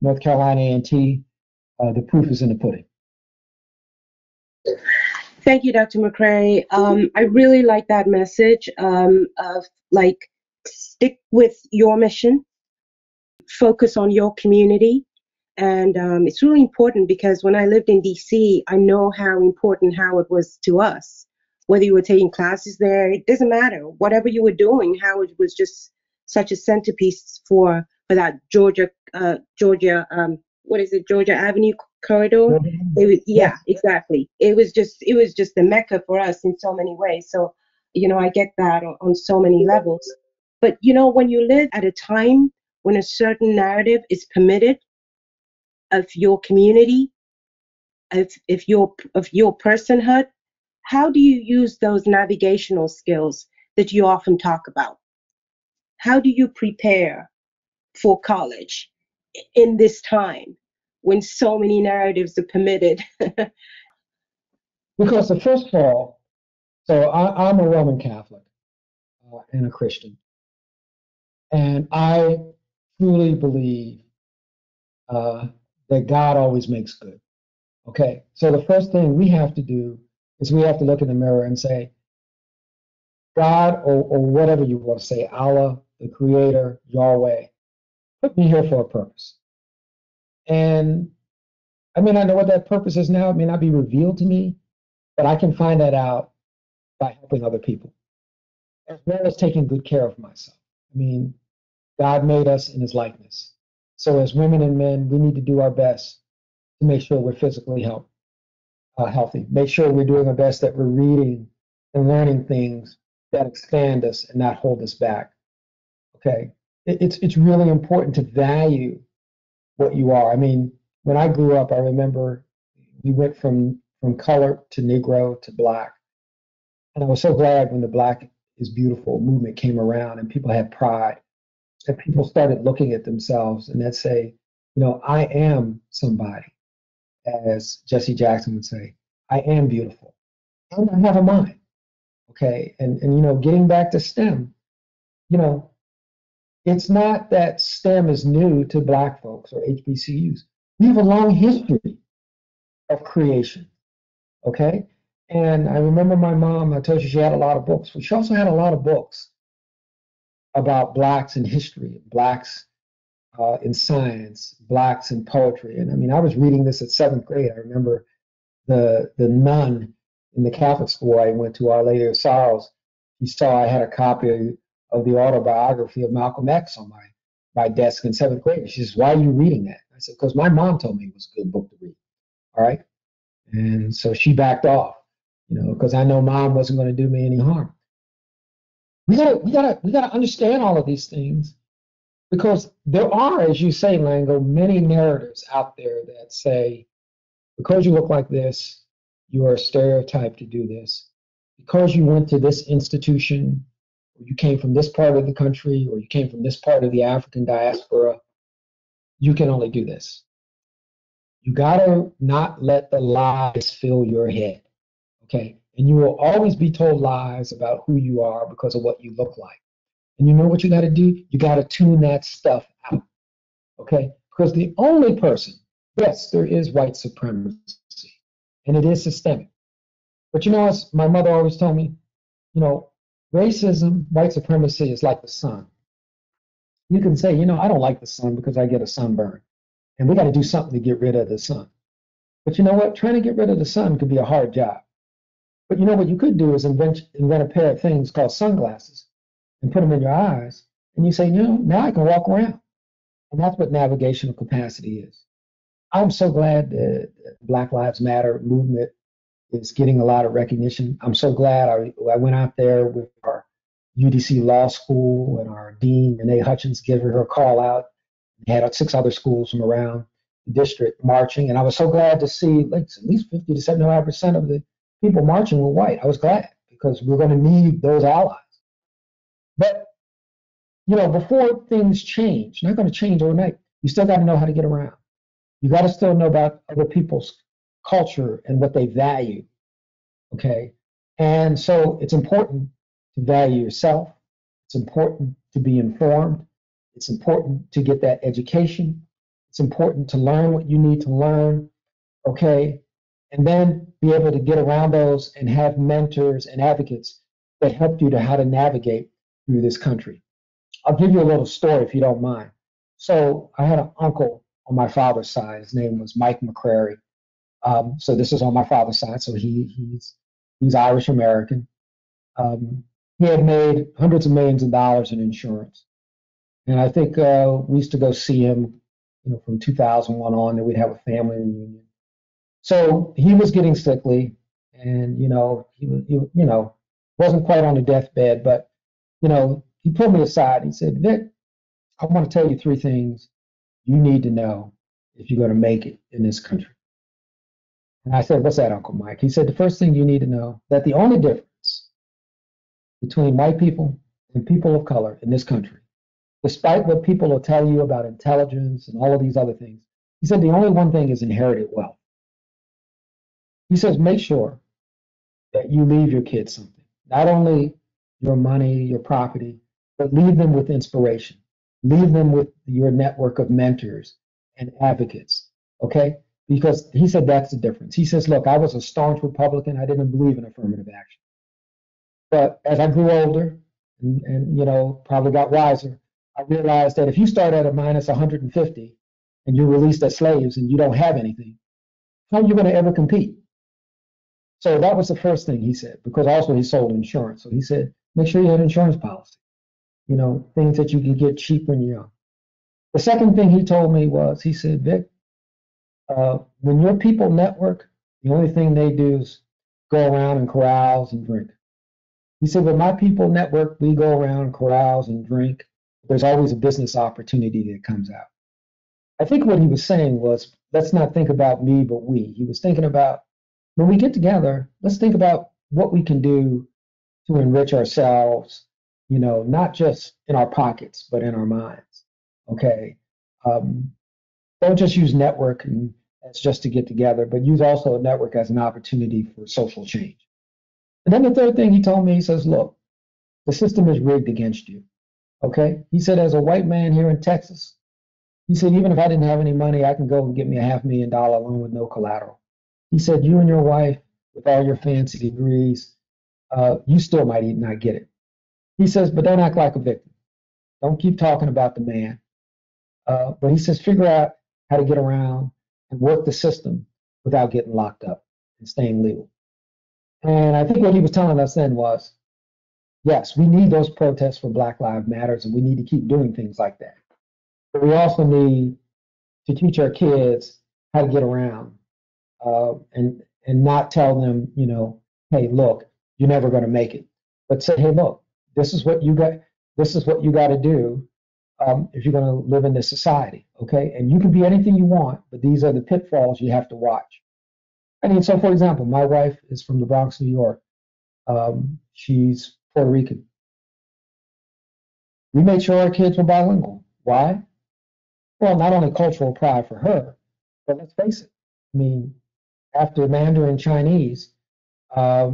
North Carolina A&T, the proof is in the pudding. Thank you, Dr. McCrary. I really like that message of, like, stick with your mission, focus on your community. And it's really important, because when I lived in DC, I know how important Howard was to us. Whether you were taking classes there, it doesn't matter. Whatever you were doing, Howard was just such a centerpiece for that Georgia Avenue corridor. Yeah, exactly. It was just the Mecca for us in so many ways. So, you know, I get that on so many levels. But, you know, when you live at a time when a certain narrative is permitted of your community, of your personhood, how do you use those navigational skills that you often talk about? How do you prepare for college in this time when so many narratives are permitted? Because first of all, so I'm a Roman Catholic and a Christian, and I truly believe that God always makes good. Okay, so the first thing we have to do is we have to look in the mirror and say, God, or whatever you want to say, Allah, the Creator, Yahweh, put me here for a purpose. And I may not know what that purpose is now. It may not be revealed to me, but I can find that out by helping other people, as well as taking good care of myself. I mean, God made us in his likeness. So as women and men, we need to do our best to make sure we're physically healthy. Make sure we're doing our best that we're reading and learning things that expand us and not hold us back. Okay, it's really important to value what you are. I mean, when I grew up, I remember we went from color to Negro to black. And I was so glad when the Black is Beautiful movement came around and people had pride. And people started looking at themselves and they'd say, you know, I am somebody, as Jesse Jackson would say, I am beautiful. And I have a mind. Okay. And you know, getting back to STEM, you know, it's not that STEM is new to Black folks or HBCUs. We have a long history of creation. Okay. And I remember my mom, I told you she had a lot of books, but she also had a lot of books about Blacks in history, Blacks in science, Blacks in poetry. And I mean, I was reading this at seventh grade. I remember the nun in the Catholic school I went to, Our Lady of Sorrows. She saw I had a copy of the autobiography of Malcolm X on my desk in seventh grade. She says, why are you reading that? I said, because my mom told me it was a good book to read. All right? And so she backed off, you know, because I know mom wasn't going to do me any harm. We gotta understand all of these things, because there are, as you say, Lango, many narratives out there that say, because you look like this, you are stereotyped to do this. Because you went to this institution, or you came from this part of the country, or you came from this part of the African diaspora, you can only do this. You gotta not let the lies fill your head, okay? And you will always be told lies about who you are because of what you look like. And you know what you gotta do? You gotta tune that stuff out, okay? Because the only person, yes, there is white supremacy, and it is systemic. But you know, as my mother always told me, you know, racism, white supremacy is like the sun. You can say, you know, I don't like the sun because I get a sunburn. And we got to do something to get rid of the sun. But you know what? Trying to get rid of the sun could be a hard job. But you know what you could do is invent a pair of things called sunglasses and put them in your eyes. And you say, you know, now I can walk around. And that's what navigational capacity is. I'm so glad that Black Lives Matter movement is getting a lot of recognition. I'm so glad I went out there with our UDC Law School and our dean, Renee Hutchins, gave her a call out. We had 6 other schools from around the district marching, and I was so glad to see like at least 50 to 75% of the people marching were white. I was glad because we're going to need those allies. But, you know, before things change, not going to change overnight, you still got to know how to get around. You got to still know about other people's culture and what they value, okay? And so it's important to value yourself. It's important to be informed. It's important to get that education. It's important to learn what you need to learn, okay? And then be able to get around those and have mentors and advocates that help you to how to navigate through this country. I'll give you a little story if you don't mind. So I had an uncle on my father's side. His name was Mike McCrary. So this is on my father's side. So he's Irish American. He had made hundreds of millions of dollars in insurance. And I think we used to go see him, you know, from 2001 on, and we'd have a family reunion. So he was getting sickly, and you know, he wasn't quite on the deathbed, but you know, he pulled me aside. He said, "Vic, I want to tell you 3 things you need to know if you're going to make it in this country." And I said, "What's that, Uncle Mike?" He said, "The first thing you need to know that the only difference between white people and people of color in this country, despite what people will tell you about intelligence and all of these other things," he said, "the only one thing is inherited wealth." He says, "Make sure that you leave your kids something, not only your money, your property, but leave them with inspiration. Leave them with your network of mentors and advocates," okay? Because he said that's the difference. He says, "Look, I was a staunch Republican. I didn't believe in affirmative action. But as I grew older and you know, probably got wiser, I realized that if you start at a minus 150 and you're released as slaves and you don't have anything, how are you going to ever compete?" So that was the first thing he said, because also he sold insurance. So he said, make sure you had insurance policy, you know, things that you can get cheap when you're young. The second thing he told me was, he said, "Vic, when your people network, the only thing they do is go around and carouse and drink." He said, "When my people network, we go around, carouse and drink. There's always a business opportunity that comes out." I think what he was saying was, let's not think about me, but we. He was thinking about, when we get together, let's think about what we can do to enrich ourselves, you know, not just in our pockets, but in our minds, okay? Don't just use networking as just to get together, but use also a network as an opportunity for social change. And then the third thing he told me, he says, "Look, the system is rigged against you. Okay," he said, "as a white man here in Texas," he said, "even if I didn't have any money, I can go and get me a $500,000 loan with no collateral." He said, "You and your wife, with all your fancy degrees, you still might not get it." He says, "But don't act like a victim. Don't keep talking about the man." But he says, "Figure out how to get around and work the system without getting locked up and staying legal." And I think what he was telling us then was, yes, we need those protests for Black Lives Matter, and we need to keep doing things like that. But we also need to teach our kids how to get around and not tell them, you know, hey, look, you're never going to make it. But say, hey, look, this is what you got to do if you're going to live in this society, okay? And you can be anything you want, but these are the pitfalls you have to watch. I mean, so for example, my wife is from the Bronx, New York. She's Puerto Rican. We made sure our kids were bilingual. Why? Well, not only cultural pride for her, but let's face it. I mean, after Mandarin, Chinese, and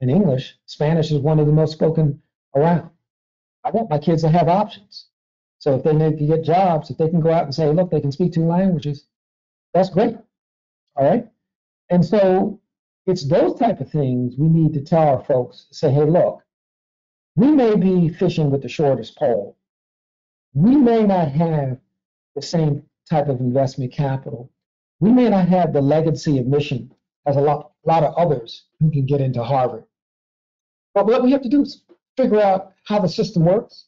English, Spanish is one of the most spoken around. I want my kids to have options. So if they need to get jobs, if they can go out and say, look, they can speak two languages, that's great. All right? And so it's those type of things we need to tell our folks, say, hey, look, we may be fishing with the shortest pole. We may not have the same type of investment capital. We may not have the legacy of mission as a lot of others who can get into Harvard. But what we have to do is figure out how the system works,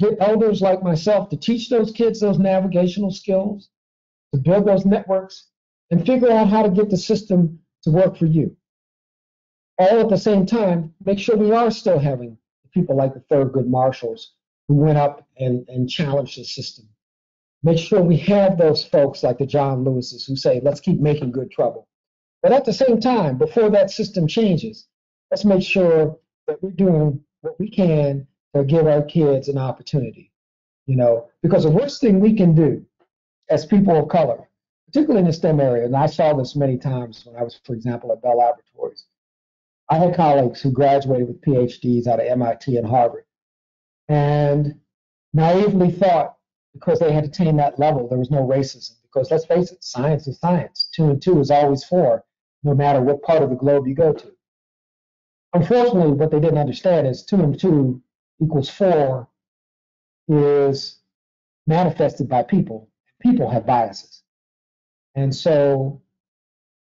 get elders like myself to teach those kids those navigational skills, to build those networks, and figure out how to get the system to work for you. All at the same time, make sure we are still having people like the Thurgood Marshalls who went up and challenged the system. Make sure we have those folks like the John Lewises who say, let's keep making good trouble. But at the same time, before that system changes, let's make sure that we're doing what we can to give our kids an opportunity. You know, because the worst thing we can do as people of color, particularly in the STEM area, and I saw this many times when I was, for example, at Bell Laboratories. I had colleagues who graduated with PhDs out of MIT and Harvard and naively thought because they had attained that level, there was no racism. Because let's face it, science is science. 2 and 2 is always 4, no matter what part of the globe you go to. Unfortunately, what they didn't understand is 2 and 2 equals 4 is manifested by people. People have biases. And so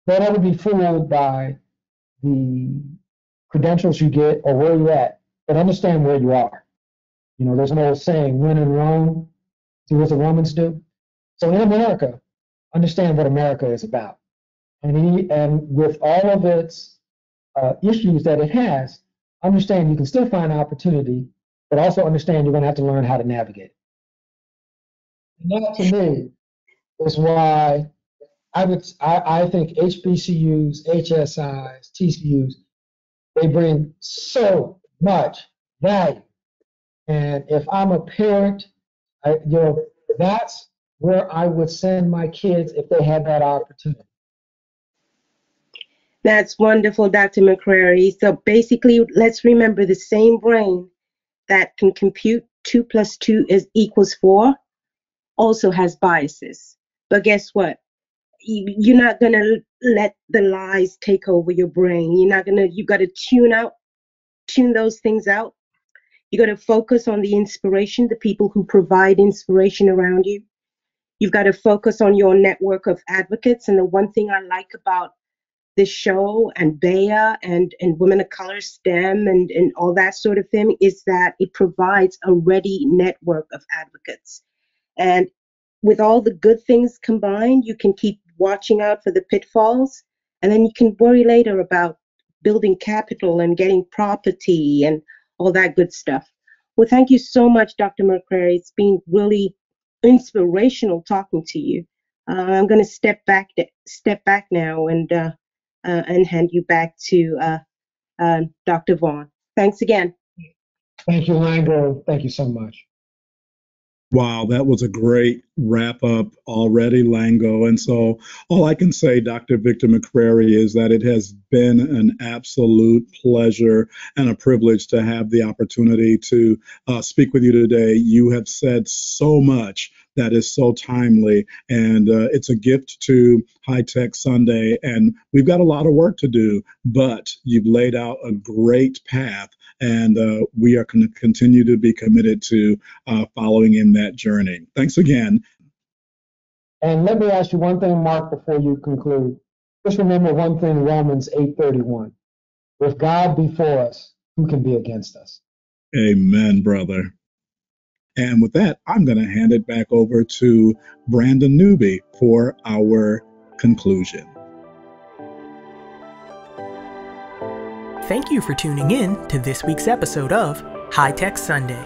don't ever be fooled by the credentials you get or where you're at, but understand where you are. You know, there's an old saying, when in Rome, do what the Romans do. So in America, understand what America is about. And with all of its issues that it has, understand you can still find opportunity, but also understand you're going to have to learn how to navigate. And that, to me, is why I think HBCUs, HSIs, TCUs, they bring so much value. And if I'm a parent, you know, that's where I would send my kids if they had that opportunity. That's wonderful, Dr. McCrary. So basically, let's remember the same brain that can compute 2 plus 2 equals 4 also has biases. But guess what? You're not going to let the lies take over your brain. You've got to tune those things out. You got to focus on the inspiration, the people who provide inspiration around you. You've got to focus on your network of advocates. And the one thing I like about this show and BEYA and Women of Color STEM and all that sort of thing is that it provides a ready network of advocates. And with all the good things combined, you can keep watching out for the pitfalls, and then you can worry later about building capital and getting property and all that good stuff. Well, thank you so much, Dr. McCrary. It's been really inspirational talking to you. I'm going to step back now and hand you back to Dr. Vaughn. Thanks again. Thank you, Lango. Thank you so much. Wow, that was a great wrap up already, Lango. And so all I can say, Dr. Victor McCrary, is that it has been an absolute pleasure and a privilege to have the opportunity to speak with you today. You have said so much that is so timely, and it's a gift to High Tech Sunday, and we've got a lot of work to do, but you've laid out a great path, and we are going to continue to be committed to following in that journey. Thanks again. And let me ask you one thing, Mark, before you conclude. Just remember one thing, Romans 8:31. With God before us, who can be against us? Amen, brother. And with that, I'm going to hand it back over to Brandon Newby for our conclusion. Thank you for tuning in to this week's episode of High Tech Sunday.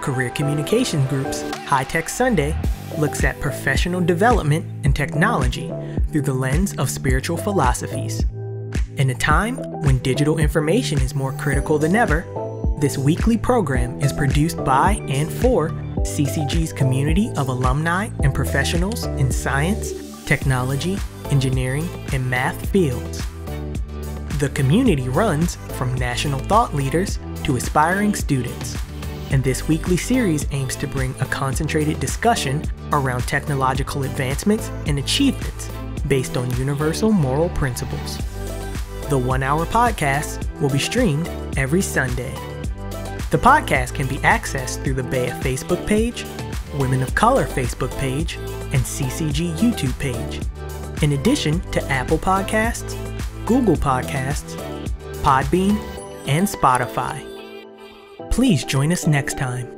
Career Communications Group's High Tech Sunday looks at professional development and technology through the lens of spiritual philosophies. In a time when digital information is more critical than ever, this weekly program is produced by and for CCG's community of alumni and professionals in science, technology, engineering, and math fields. The community runs from national thought leaders to aspiring students, and this weekly series aims to bring a concentrated discussion around technological advancements and achievements based on universal moral principles. The one-hour podcast will be streamed every Sunday. The podcast can be accessed through the BEYA Facebook page, Women of Color Facebook page, and CCG YouTube page, in addition to Apple Podcasts, Google Podcasts, Podbean, and Spotify. Please join us next time.